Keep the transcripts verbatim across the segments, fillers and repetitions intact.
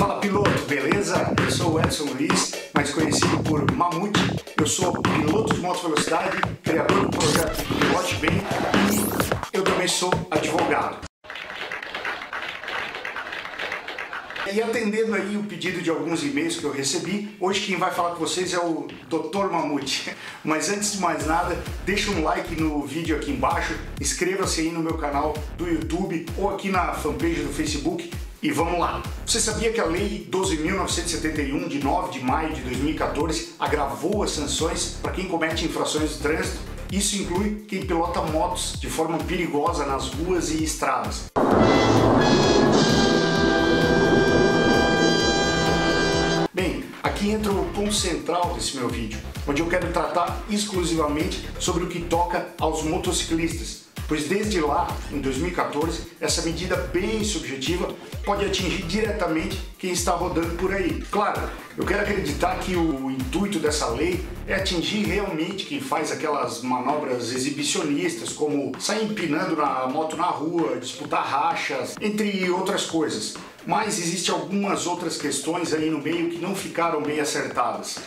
Fala piloto, beleza? Eu sou o Edson Luiz, mais conhecido por Mamute. Eu sou piloto de moto velocidade, criador do projeto Pilote Bem e eu também sou advogado. E atendendo aí o pedido de alguns e-mails que eu recebi, hoje quem vai falar com vocês é o doutor Mamute. Mas antes de mais nada, deixa um like no vídeo aqui embaixo, inscreva-se aí no meu canal do YouTube ou aqui na fanpage do Facebook e vamos lá. Você sabia que a Lei doze mil novecentos e setenta e um de nove de maio de dois mil e quatorze agravou as sanções para quem comete infrações de trânsito? Isso inclui quem pilota motos de forma perigosa nas ruas e estradas. Aqui entra o ponto central desse meu vídeo, onde eu quero tratar exclusivamente sobre o que toca aos motociclistas, pois desde lá, em dois mil e quatorze, essa medida bem subjetiva pode atingir diretamente quem está rodando por aí. Claro, eu quero acreditar que o intuito dessa lei é atingir realmente quem faz aquelas manobras exibicionistas, como sair empinando na moto na rua, disputar rachas, entre outras coisas. Mas existem algumas outras questões aí no meio que não ficaram bem acertadas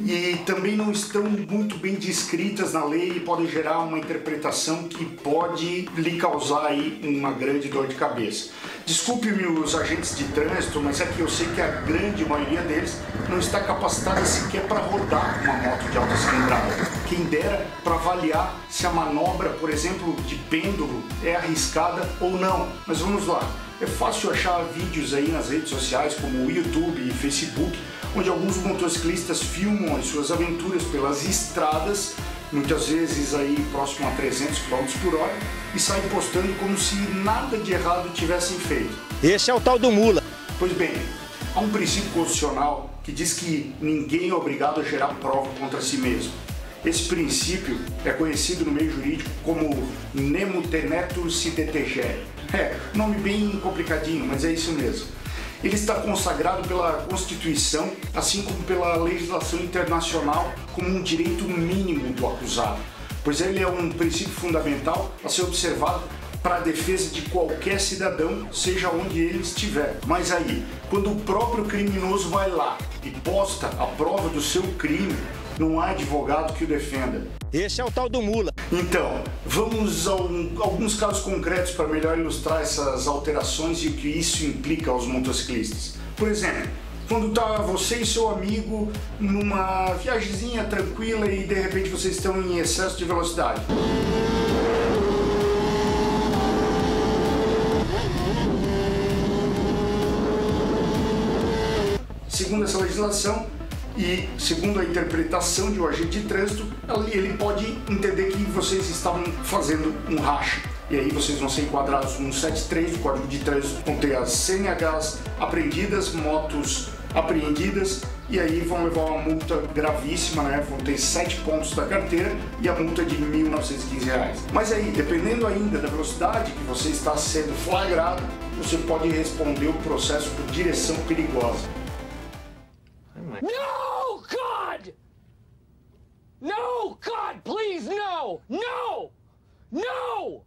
e também não estão muito bem descritas na lei e podem gerar uma interpretação que pode lhe causar aí uma grande dor de cabeça. Desculpe-me os agentes de trânsito, mas é que eu sei que a grande maioria deles não está capacitada sequer para rodar uma moto de alta cilindrada. Quem dera para avaliar se a manobra, por exemplo, de pêndulo é arriscada ou não. Mas vamos lá. É fácil achar vídeos aí nas redes sociais como o YouTube e Facebook, onde alguns motociclistas filmam as suas aventuras pelas estradas, muitas vezes aí próximo a trezentos quilômetros por hora, e saem postando como se nada de errado tivessem feito. Esse é o tal do mula. Pois bem, há um princípio constitucional que diz que ninguém é obrigado a gerar prova contra si mesmo. Esse princípio é conhecido no meio jurídico como Nemo Tenetur Se Detegere. É, nome bem complicadinho, mas é isso mesmo. Ele está consagrado pela Constituição, assim como pela legislação internacional, como um direito mínimo do acusado, pois ele é um princípio fundamental a ser observado para a defesa de qualquer cidadão, seja onde ele estiver. Mas aí, quando o próprio criminoso vai lá e posta a prova do seu crime, não há advogado que o defenda. Esse é o tal do mula. Então, vamos a alguns casos concretos para melhor ilustrar essas alterações e o que isso implica aos motociclistas. Por exemplo, quando está você e seu amigo numa viagemzinha tranquila e de repente vocês estão em excesso de velocidade. Segundo essa legislação, e segundo a interpretação de um agente de trânsito, ele pode entender que vocês estavam fazendo um racha. E aí vocês vão ser enquadrados no cento e setenta e três do Código de Trânsito, vão ter as C N Hs apreendidas, motos apreendidas, e aí vão levar uma multa gravíssima, né? Vão ter sete pontos da carteira e a multa é de mil novecentos e quinze reais. Mas aí, dependendo ainda da velocidade que você está sendo flagrado, você pode responder o processo por direção perigosa. No, God! No, God, please, no! No! No!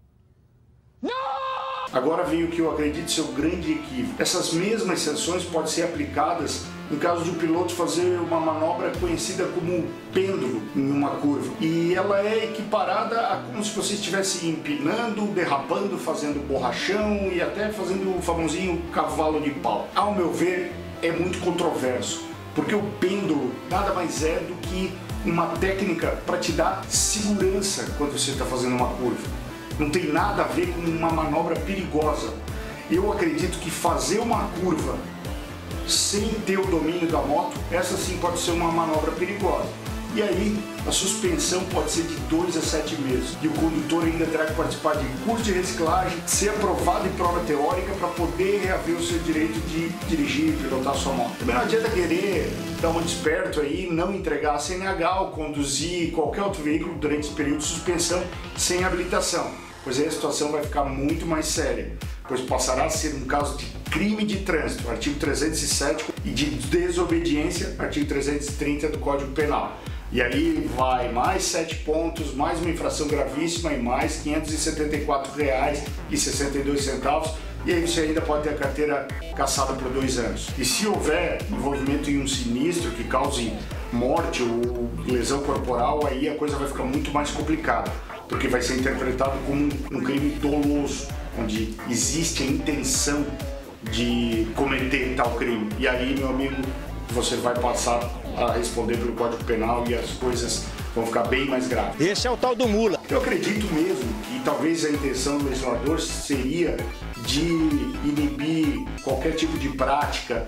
No! Agora vem o que eu acredito ser o grande equívoco. Essas mesmas sanções podem ser aplicadas no caso de um piloto fazer uma manobra conhecida como pêndulo em uma curva. E ela é equiparada a como se você estivesse empinando, derrapando, fazendo borrachão e até fazendo o famosinho cavalo de pau. Ao meu ver, é muito controverso, porque o pêndulo nada mais é do que uma técnica para te dar segurança quando você está fazendo uma curva. Não tem nada a ver com uma manobra perigosa. Eu acredito que fazer uma curva sem ter o domínio da moto, essa sim pode ser uma manobra perigosa. E aí a suspensão pode ser de dois a sete meses e o condutor ainda terá que participar de curso de reciclagem, ser aprovado em prova teórica para poder reaver o seu direito de dirigir e pilotar sua moto. Também não adianta querer dar um desperto aí, não entregar a C N H ou conduzir qualquer outro veículo durante esse período de suspensão sem habilitação, pois aí a situação vai ficar muito mais séria, pois passará a ser um caso de crime de trânsito, artigo trezentos e sete, e de desobediência, artigo trezentos e trinta do Código Penal. E aí vai mais sete pontos, mais uma infração gravíssima e mais quinhentos e setenta e quatro reais e sessenta e dois centavos e aí você ainda pode ter a carteira cassada por dois anos. E se houver envolvimento em um sinistro que cause morte ou lesão corporal, aí a coisa vai ficar muito mais complicada, porque vai ser interpretado como um crime doloso, onde existe a intenção de cometer tal crime. E aí, meu amigo, você vai passar a responder pelo Código Penal e as coisas vão ficar bem mais graves. Esse é o tal do mula. Eu acredito mesmo que talvez a intenção do legislador seria de inibir qualquer tipo de prática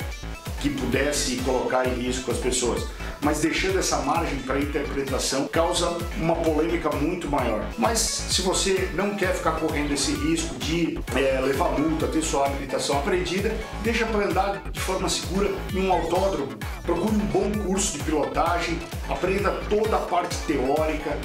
que pudesse colocar em risco as pessoas, mas deixando essa margem para interpretação causa uma polêmica muito maior. Mas se você não quer ficar correndo esse risco de é, levar multa, ter sua habilitação apreendida, deixa para andar de forma segura em um autódromo, procure um bom curso de pilotagem, aprenda toda a parte teórica,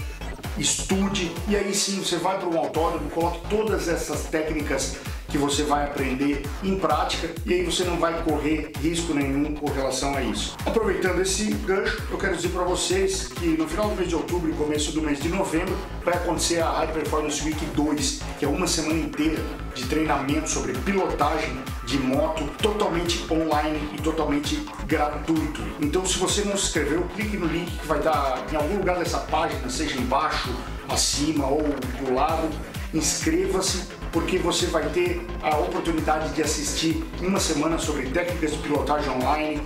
estude, e aí sim você vai para um autódromo, coloque todas essas técnicas que você vai aprender em prática, e aí você não vai correr risco nenhum com relação a isso. Aproveitando esse gancho, eu quero dizer para vocês que no final do mês de outubro e começo do mês de novembro vai acontecer a High Performance Week dois, que é uma semana inteira de treinamento sobre pilotagem de moto, totalmente online e totalmente gratuito. Então, se você não se inscreveu, clique no link que vai estar em algum lugar dessa página, seja embaixo, acima ou do lado. Inscreva-se, porque você vai ter a oportunidade de assistir uma semana sobre técnicas de pilotagem online,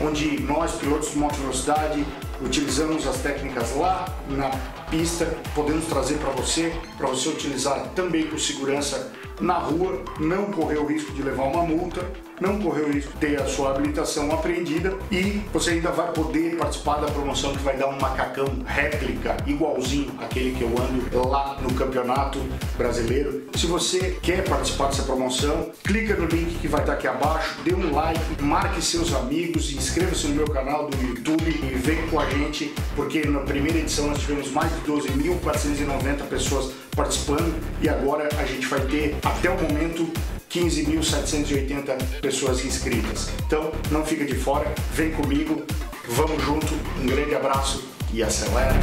onde nós, pilotos de motovelocidade, utilizamos as técnicas lá na pista, podemos trazer para você, para você utilizar também com segurança na rua, não correr o risco de levar uma multa, não correr o risco de ter a sua habilitação apreendida, e você ainda vai poder participar da promoção que vai dar um macacão réplica, igualzinho aquele que eu ando lá no Campeonato Brasileiro. Se você quer participar dessa promoção, clica no link que vai estar aqui abaixo, dê um like, marque seus amigos, inscreva-se no meu canal do YouTube e vem com a gente, porque na primeira edição nós tivemos mais de doze mil quatrocentas e noventa pessoas participando, e agora a gente vai ter, até o momento, quinze mil setecentas e oitenta pessoas inscritas. Então, não fica de fora, vem comigo, vamos junto, um grande abraço e acelera!